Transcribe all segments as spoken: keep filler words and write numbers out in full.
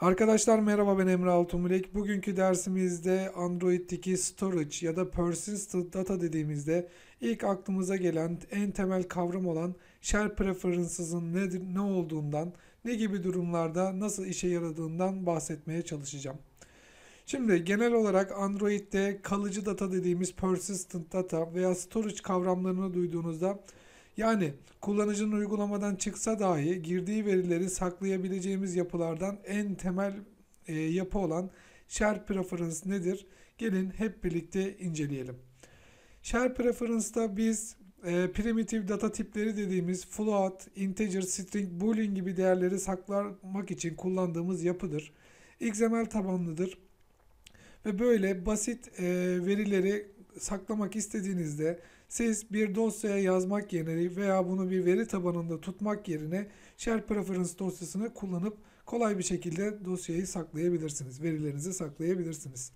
Arkadaşlar merhaba, ben Emre Altunbilek. Bugünkü dersimizde Android'deki storage ya da persistent data dediğimizde ilk aklımıza gelen en temel kavram olan shared preferences'ın nedir, ne olduğundan, ne gibi durumlarda nasıl işe yaradığından bahsetmeye çalışacağım. Şimdi genel olarak Android'de kalıcı data dediğimiz persistent data veya storage kavramlarını duyduğunuzda, yani kullanıcının uygulamadan çıksa dahi girdiği verileri saklayabileceğimiz yapılardan en temel e, yapı olan shared preference nedir? Gelin hep birlikte inceleyelim. Shared preference'da biz e, primitive data tipleri dediğimiz float, integer, string, boolean gibi değerleri saklamak için kullandığımız yapıdır. X M L tabanlıdır ve böyle basit e, verileri saklamak istediğinizde siz bir dosyaya yazmak yerine veya bunu bir veri tabanında tutmak yerine shared preference dosyasını kullanıp kolay bir şekilde dosyayı saklayabilirsiniz. Verilerinizi saklayabilirsiniz.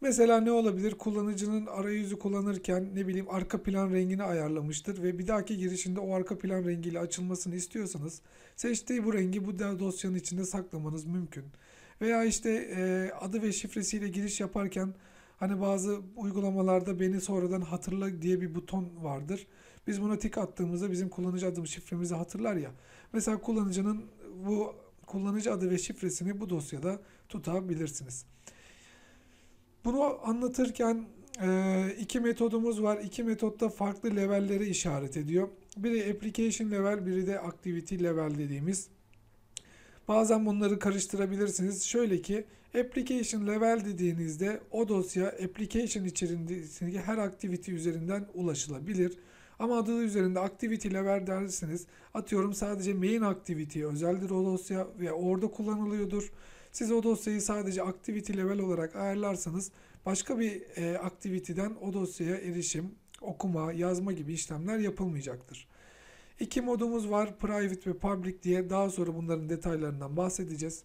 Mesela ne olabilir? Kullanıcının arayüzü kullanırken ne bileyim arka plan rengini ayarlamıştır ve bir dahaki girişinde o arka plan rengiyle açılmasını istiyorsanız seçtiği bu rengi bu dosyanın içinde saklamanız mümkün. Veya işte e, adı ve şifresiyle giriş yaparken hani bazı uygulamalarda beni sonradan hatırla diye bir buton vardır. Biz buna tik attığımızda bizim kullanıcı adımız şifremizi hatırlar ya. Mesela kullanıcının bu kullanıcı adı ve şifresini bu dosyada tutabilirsiniz. Bunu anlatırken iki metodumuz var. İki metotta farklı levelleri işaret ediyor. Biri application level, biri de activity level dediğimiz. Bazen bunları karıştırabilirsiniz. Şöyle ki application level dediğinizde o dosya application içerisindeki her activity üzerinden ulaşılabilir. Ama adı üzerinde activity level derseniz atıyorum sadece main activity özeldir o dosya ve orada kullanılıyordur. Siz o dosyayı sadece activity level olarak ayarlarsanız başka bir e, activity'den o dosyaya erişim, okuma, yazma gibi işlemler yapılmayacaktır. İki modumuz var, private ve public diye. Daha sonra bunların detaylarından bahsedeceğiz.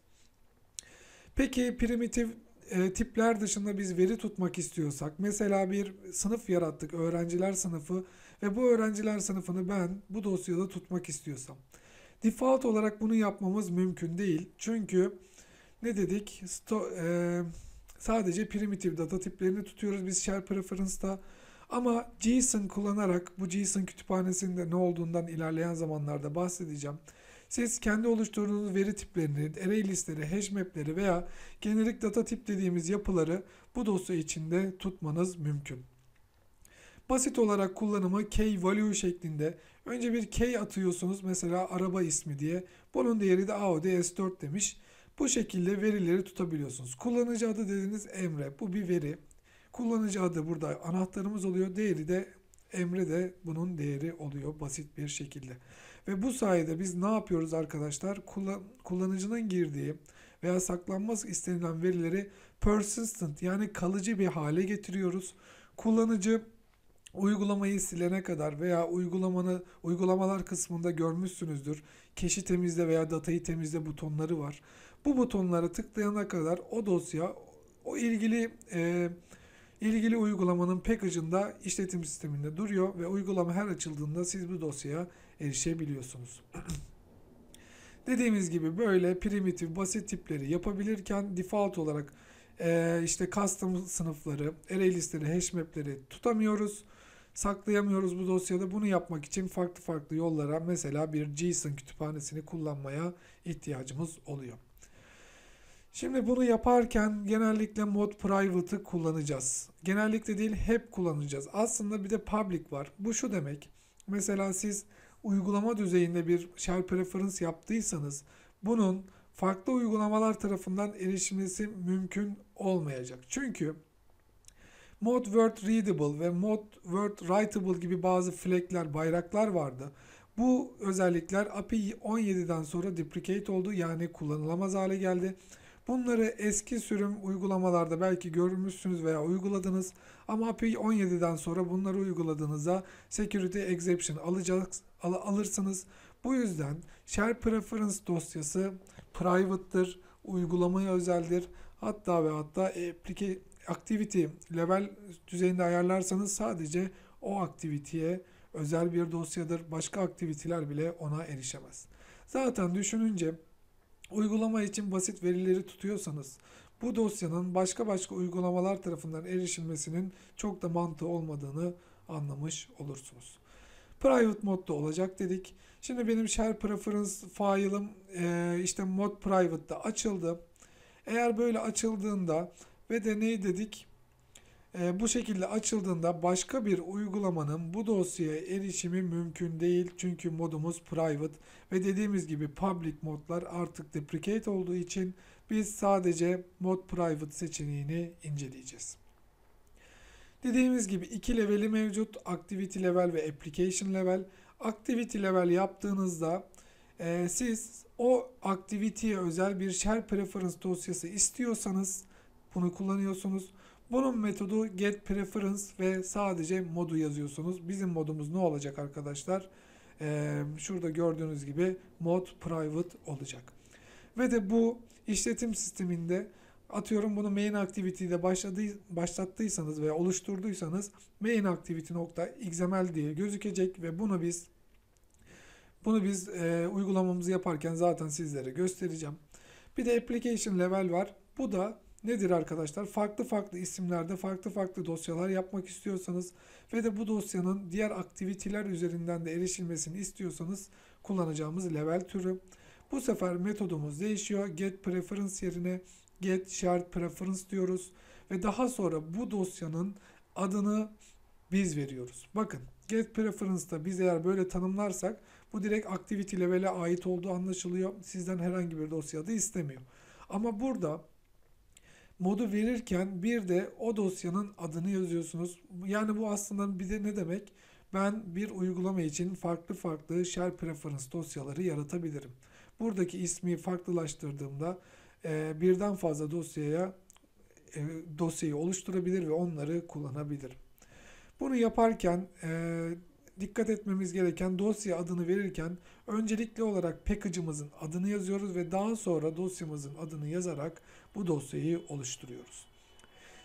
Peki primitif e, tipler dışında biz veri tutmak istiyorsak, mesela bir sınıf yarattık, öğrenciler sınıfı ve bu öğrenciler sınıfını ben bu dosyada tutmak istiyorsam, default olarak bunu yapmamız mümkün değil. Çünkü ne dedik? Sto e, sadece primitif data tiplerini tutuyoruz biz shared preference'da. Ama JSON kullanarak, bu JSON kütüphanesinde ne olduğundan ilerleyen zamanlarda bahsedeceğim. Siz kendi oluşturduğunuz veri tiplerini, array listleri, hash mapleri veya generic data tip dediğimiz yapıları bu dosya içinde tutmanız mümkün. Basit olarak kullanımı key value şeklinde. Önce bir key atıyorsunuz, mesela araba ismi diye. Bunun değeri de Audi S dört demiş. Bu şekilde verileri tutabiliyorsunuz. Kullanıcı adı dediğiniz Emre. Bu bir veri. Kullanıcı adı burada anahtarımız oluyor. Değeri de Emre de bunun değeri oluyor basit bir şekilde. Ve bu sayede biz ne yapıyoruz arkadaşlar? Kullan, kullanıcının girdiği veya saklanması istenilen verileri persistent yani kalıcı bir hale getiriyoruz. Kullanıcı uygulamayı silene kadar veya uygulamanı uygulamalar kısmında görmüşsünüzdür. Cache'i temizle veya datayı temizle butonları var. Bu butonlara tıklayana kadar o dosya o ilgili e, İlgili uygulamanın package'ında işletim sisteminde duruyor ve uygulama her açıldığında siz bu dosyaya erişebiliyorsunuz. Dediğimiz gibi böyle primitif basit tipleri yapabilirken default olarak e, işte custom sınıfları, array listeleri, hash map'leri tutamıyoruz, saklayamıyoruz bu dosyada. Bunu yapmak için farklı farklı yollara, mesela bir JSON kütüphanesini kullanmaya ihtiyacımız oluyor. Şimdi bunu yaparken genellikle mod private'ı kullanacağız. Genellikle değil, hep kullanacağız. Aslında bir de public var. Bu şu demek. Mesela siz uygulama düzeyinde bir shared preference yaptıysanız bunun farklı uygulamalar tarafından erişilmesi mümkün olmayacak. Çünkü mod word readable ve mod word writable gibi bazı flag'ler, bayraklar vardı. Bu özellikler A P I on yedi'den sonra deprecate oldu. Yani kullanılamaz hale geldi. Bunları eski sürüm uygulamalarda belki görmüşsünüz veya uyguladınız ama A P I on yedi'den sonra bunları uyguladığınızda security exception alacaksınız, al alırsınız. Bu yüzden shared preference dosyası private'tır, uygulamaya özeldir. Hatta ve hatta activity level düzeyinde ayarlarsanız sadece o activity'ye özel bir dosyadır. Başka activity'ler bile ona erişemez. Zaten düşününce Uygulama için basit verileri tutuyorsanız bu dosyanın başka başka uygulamalar tarafından erişilmesinin çok da mantığı olmadığını anlamış olursunuz. Private modda olacak dedik. Şimdi benim share preference file'ım işte mod private'da açıldı. Eğer böyle açıldığında ve de ne dedik? E, bu şekilde açıldığında başka bir uygulamanın bu dosyaya erişimi mümkün değil. Çünkü modumuz private ve dediğimiz gibi public modlar artık deprecate olduğu için biz sadece mod private seçeneğini inceleyeceğiz. Dediğimiz gibi iki leveli mevcut. Activity level ve application level. Activity level yaptığınızda e, siz o activity'ye özel bir share preference dosyası istiyorsanız bunu kullanıyorsunuz. Bunun metodu get preference ve sadece modu yazıyorsunuz. Bizim modumuz ne olacak arkadaşlar? Ee, şurada gördüğünüz gibi mod private olacak. Ve de bu işletim sisteminde atıyorum bunu main activity'de başlattıysanız veya oluşturduysanız main activity.xml diye gözükecek ve bunu biz bunu biz e, uygulamamızı yaparken zaten sizlere göstereceğim. Bir de application level var. Bu da nedir arkadaşlar? Farklı farklı isimlerde farklı farklı dosyalar yapmak istiyorsanız ve de bu dosyanın diğer aktiviteler üzerinden de erişilmesini istiyorsanız kullanacağımız level türü. Bu sefer metodumuz değişiyor. Get preference yerine get shared preference diyoruz ve daha sonra bu dosyanın adını biz veriyoruz. Bakın get preference'da biz eğer böyle tanımlarsak bu direkt activity level'e ait olduğu anlaşılıyor. Sizden herhangi bir dosyada istemiyor. Ama burada modu verirken bir de o dosyanın adını yazıyorsunuz. Yani bu aslında bir de ne demek? Ben bir uygulama için farklı farklı share preference dosyaları yaratabilirim. Buradaki ismi farklılaştırdığımda e, birden fazla dosyaya e, dosyayı oluşturabilir ve onları kullanabilirim. Bunu yaparken e, dikkat etmemiz gereken dosya adını verirken öncelikli olarak package'ımızın adını yazıyoruz ve daha sonra dosyamızın adını yazarak bu dosyayı oluşturuyoruz.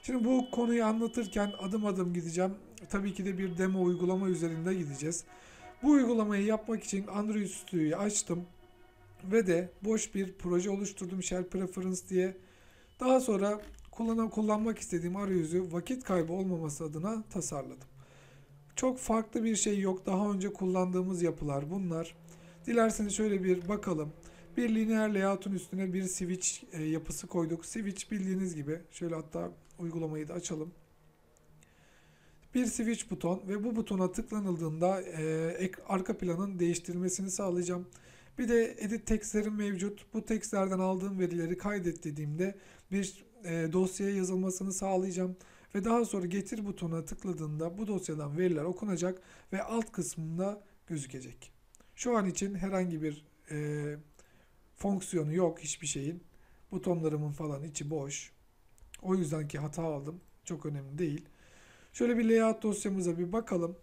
Şimdi bu konuyu anlatırken adım adım gideceğim. Tabii ki de bir demo uygulama üzerinde gideceğiz. Bu uygulamayı yapmak için Android Studio'yu açtım ve de boş bir proje oluşturdum share preference diye. Daha sonra kullan kullanmak istediğim arayüzü vakit kaybı olmaması adına tasarladım. Çok farklı bir şey yok. Daha önce kullandığımız yapılar bunlar. Dilerseniz şöyle bir bakalım. Bir lineer layout'un üstüne bir switch yapısı koyduk. Switch bildiğiniz gibi. Şöyle hatta uygulamayı da açalım. Bir switch buton ve bu butona tıklanıldığında e, arka planın değiştirilmesini sağlayacağım. Bir de edit text'lerim mevcut. Bu text'lerden aldığım verileri kaydet dediğimde bir e, dosyaya yazılmasını sağlayacağım. Ve daha sonra getir butonuna tıkladığında bu dosyadan veriler okunacak ve alt kısmında gözükecek. Şu an için herhangi bir e, fonksiyonu yok hiçbir şeyin. Butonlarımın falan içi boş. O yüzden ki hata aldım. Çok önemli değil. Şöyle bir layout dosyamıza bir bakalım.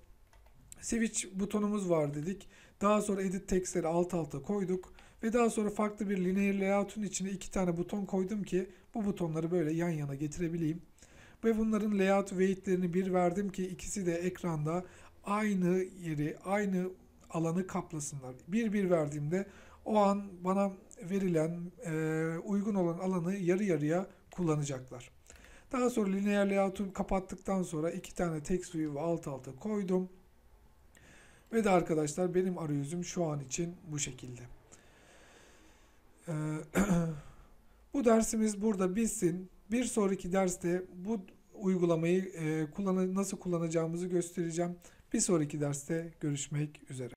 Switch butonumuz var dedik. Daha sonra edit text'leri alt alta koyduk. Ve daha sonra farklı bir linear layout'un içine iki tane buton koydum ki bu butonları böyle yan yana getirebileyim. Ve bunların layout weight'lerini bir verdim ki ikisi de ekranda aynı yeri, aynı alanı kaplasınlar. Bir bir verdiğimde o an bana verilen e, uygun olan alanı yarı yarıya kullanacaklar. Daha sonra linear layout'u kapattıktan sonra iki tane text view'u alt alta koydum. Ve de arkadaşlar benim arayüzüm şu an için bu şekilde. E, bu dersimiz burada bitsin. Bir sonraki derste bu uygulamayı e, kullan- nasıl kullanacağımızı göstereceğim. Bir sonraki derste görüşmek üzere.